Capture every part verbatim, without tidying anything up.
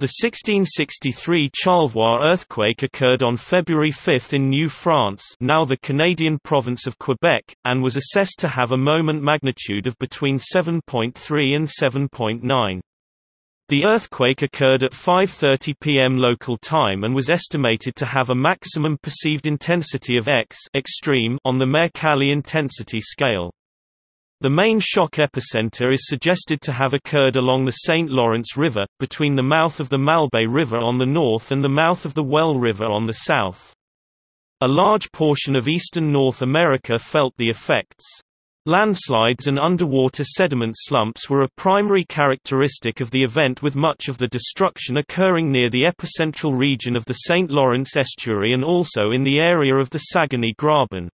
The sixteen sixty-three Charlevoix earthquake occurred on February fifth in New France, now the Canadian province of Quebec, and was assessed to have a moment magnitude of between seven point three and seven point nine. The earthquake occurred at five thirty p m local time and was estimated to have a maximum perceived intensity of X extreme on the Mercalli intensity scale. The main shock epicenter is suggested to have occurred along the Saint Lawrence River, between the mouth of the Malbaie River on the north and the mouth of the Ouelle River on the south. A large portion of eastern North America felt the effects. Landslides and underwater sediment slumps were a primary characteristic of the event, with much of the destruction occurring near the epicentral region of the Saint Lawrence Estuary and also in the area of the Saguenay Graben.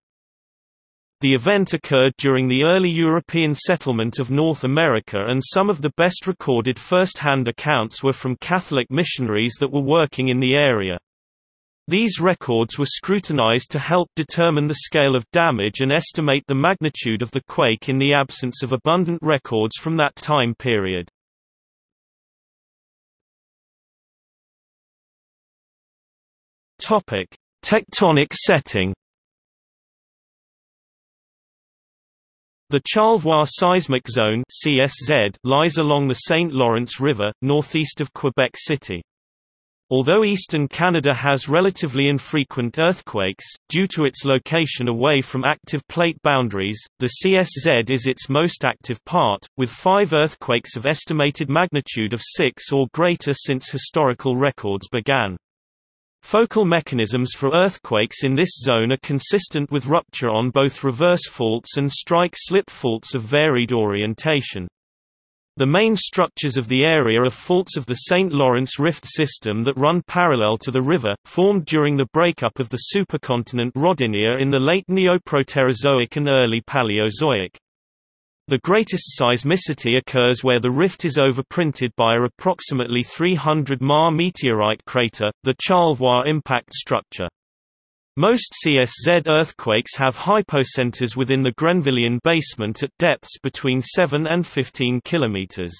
The event occurred during the early European settlement of North America, and some of the best recorded first-hand accounts were from Catholic missionaries that were working in the area. These records were scrutinized to help determine the scale of damage and estimate the magnitude of the quake in the absence of abundant records from that time period. Topic: Tectonic setting. The Charlevoix Seismic Zone (C S Z) lies along the Saint Lawrence River, northeast of Quebec City. Although eastern Canada has relatively infrequent earthquakes, due to its location away from active plate boundaries, the C S Z is its most active part, with five earthquakes of estimated magnitude of six or greater since historical records began. Focal mechanisms for earthquakes in this zone are consistent with rupture on both reverse faults and strike-slip faults of varied orientation. The main structures of the area are faults of the Saint Lawrence Rift system that run parallel to the river, formed during the breakup of the supercontinent Rodinia in the late Neoproterozoic and early Paleozoic. The greatest seismicity occurs where the rift is overprinted by a approximately three hundred M A R meteorite crater, the Charlevoix impact structure. Most C S Z earthquakes have hypocenters within the Grenvillian basement at depths between seven and fifteen kilometers.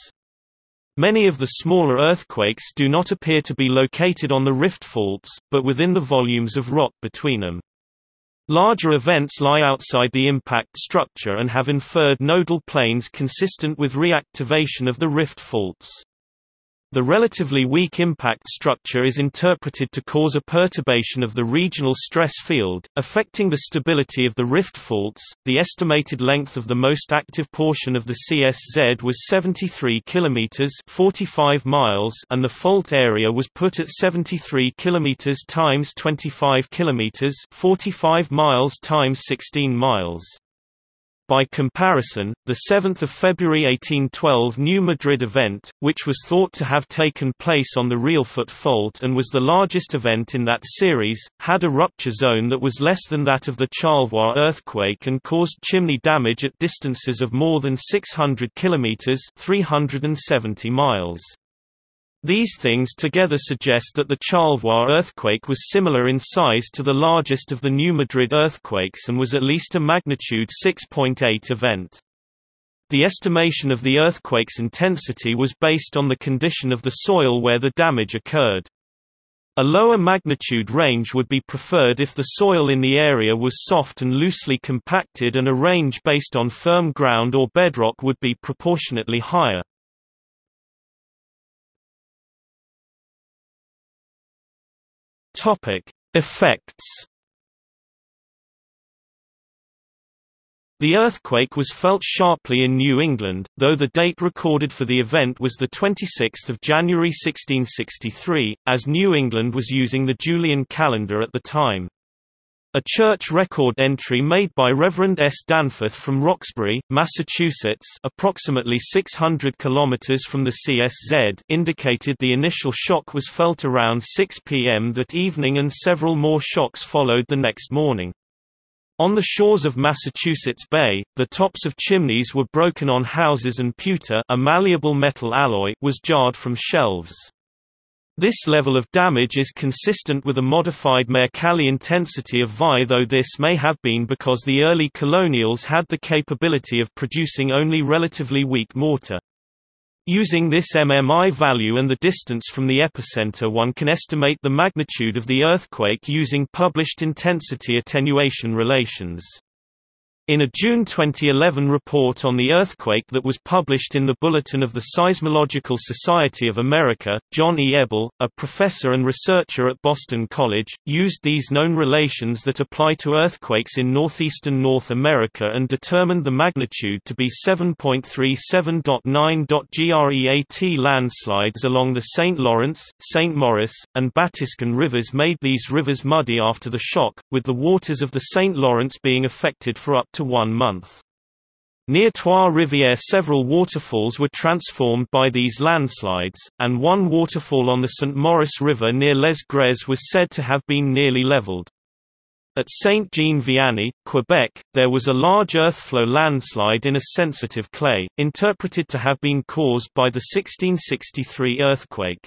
Many of the smaller earthquakes do not appear to be located on the rift faults, but within the volumes of rock between them. Larger events lie outside the impact structure and have inferred nodal planes consistent with reactivation of the rift faults. The relatively weak impact structure is interpreted to cause a perturbation of the regional stress field, affecting the stability of the rift faults. The estimated length of the most active portion of the C S Z was seventy-three kilometers, forty-five miles, and the fault area was put at seventy-three kilometers times twenty-five kilometers, forty-five miles times sixteen miles. By comparison, the seventh of February eighteen twelve New Madrid event, which was thought to have taken place on the Reelfoot Fault and was the largest event in that series, had a rupture zone that was less than that of the Charlevoix earthquake and caused chimney damage at distances of more than six hundred kilometers (three hundred seventy miles). These things together suggest that the Charlevoix earthquake was similar in size to the largest of the New Madrid earthquakes and was at least a magnitude six point eight event. The estimation of the earthquake's intensity was based on the condition of the soil where the damage occurred. A lower magnitude range would be preferred if the soil in the area was soft and loosely compacted, and a range based on firm ground or bedrock would be proportionately higher. Topic: Effects. The earthquake was felt sharply in New England, though the date recorded for the event was the twenty-sixth of January sixteen sixty-three, as New England was using the Julian calendar at the time. A church record entry made by Reverend S. Danforth from Roxbury, Massachusetts, approximately six hundred kilometers from the C S Z, indicated the initial shock was felt around six p m that evening, and several more shocks followed the next morning. On the shores of Massachusetts Bay, the tops of chimneys were broken on houses, and pewter, a malleable metal alloy, was jarred from shelves. This level of damage is consistent with a modified Mercalli intensity of V I, though this may have been because the early colonials had the capability of producing only relatively weak mortar. Using this M M I value and the distance from the epicenter, one can estimate the magnitude of the earthquake using published intensity attenuation relations. In a June twenty eleven report on the earthquake that was published in the Bulletin of the Seismological Society of America, John E. Ebel, a professor and researcher at Boston College, used these known relations that apply to earthquakes in northeastern North America and determined the magnitude to be seven point three seven point nine. Great landslides along the Saint Lawrence, Saint Maurice, and Batiscan Rivers made these rivers muddy after the shock, with the waters of the Saint Lawrence being affected for up to one month. Near Trois-Rivières several waterfalls were transformed by these landslides, and one waterfall on the Saint Maurice River near Les Grès was said to have been nearly leveled. At Saint Jean-Vianney, Quebec, there was a large earthflow landslide in a sensitive clay, interpreted to have been caused by the sixteen sixty-three earthquake.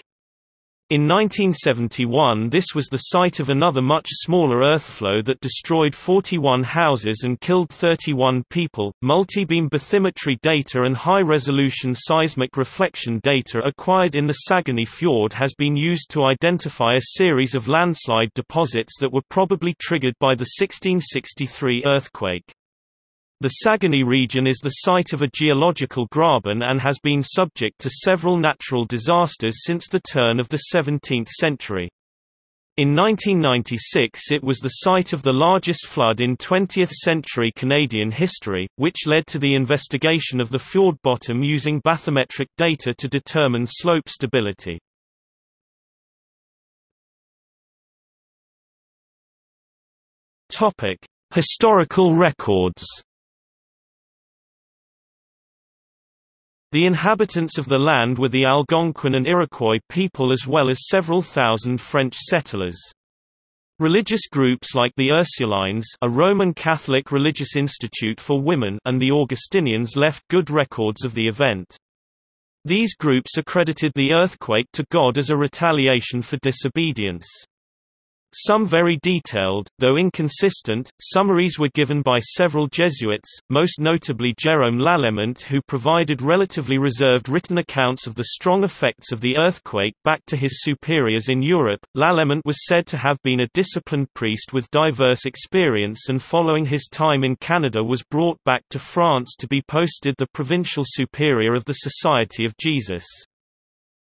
In nineteen seventy-one this was the site of another much smaller earthflow that destroyed forty-one houses and killed thirty-one people. Multibeam bathymetry data and high-resolution seismic reflection data acquired in the Saguenay Fjord has been used to identify a series of landslide deposits that were probably triggered by the sixteen sixty-three earthquake. The Saguenay region is the site of a geological graben and has been subject to several natural disasters since the turn of the seventeenth century. In nineteen ninety-six it was the site of the largest flood in twentieth century Canadian history, which led to the investigation of the fjord bottom using bathymetric data to determine slope stability. Historical records. The inhabitants of the land were the Algonquin and Iroquois people as well as several thousand French settlers. Religious groups like the Ursulines, a Roman Catholic religious institute for women, and the Augustinians left good records of the event. These groups accredited the earthquake to God as a retaliation for disobedience. Some very detailed, though inconsistent, summaries were given by several Jesuits, most notably Jérôme Lalemant, who provided relatively reserved written accounts of the strong effects of the earthquake back to his superiors in Europe. Lalemant was said to have been a disciplined priest with diverse experience, and following his time in Canada was brought back to France to be posted the provincial superior of the Society of Jesus.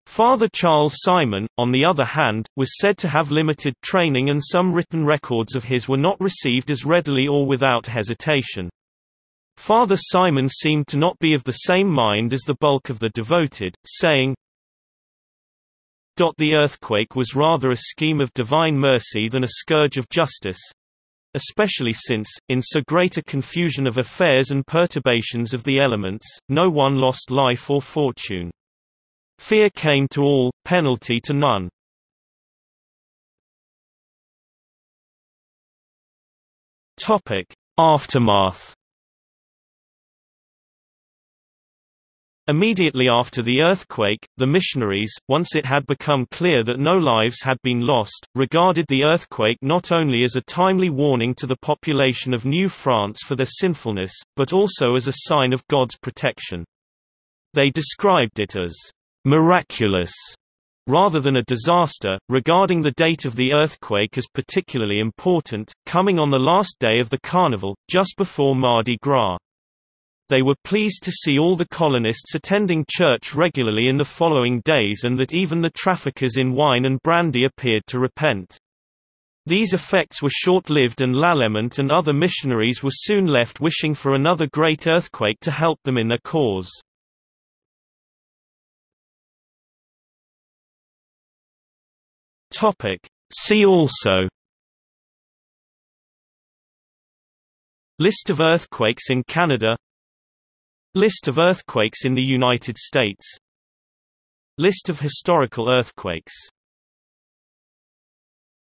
Father Charles Simon, on the other hand, was said to have limited training, and some written records of his were not received as readily or without hesitation. Father Simon seemed to not be of the same mind as the bulk of the devoted, saying, "The earthquake was rather a scheme of divine mercy than a scourge of justice, especially since, in so great a confusion of affairs and perturbations of the elements, no one lost life or fortune. Fear came to all, penalty to none." Topic: Aftermath. Immediately after the earthquake, the missionaries, once it had become clear that no lives had been lost, regarded the earthquake not only as a timely warning to the population of New France for their sinfulness, but also as a sign of God's protection. They described it as miraculous rather than a disaster, regarding the date of the earthquake as particularly important, coming on the last day of the carnival, just before Mardi Gras. They were pleased to see all the colonists attending church regularly in the following days, and that even the traffickers in wine and brandy appeared to repent. These effects were short-lived, and Lalemant and other missionaries were soon left wishing for another great earthquake to help them in their cause. See also: List of earthquakes in Canada, List of earthquakes in the United States, List of historical earthquakes.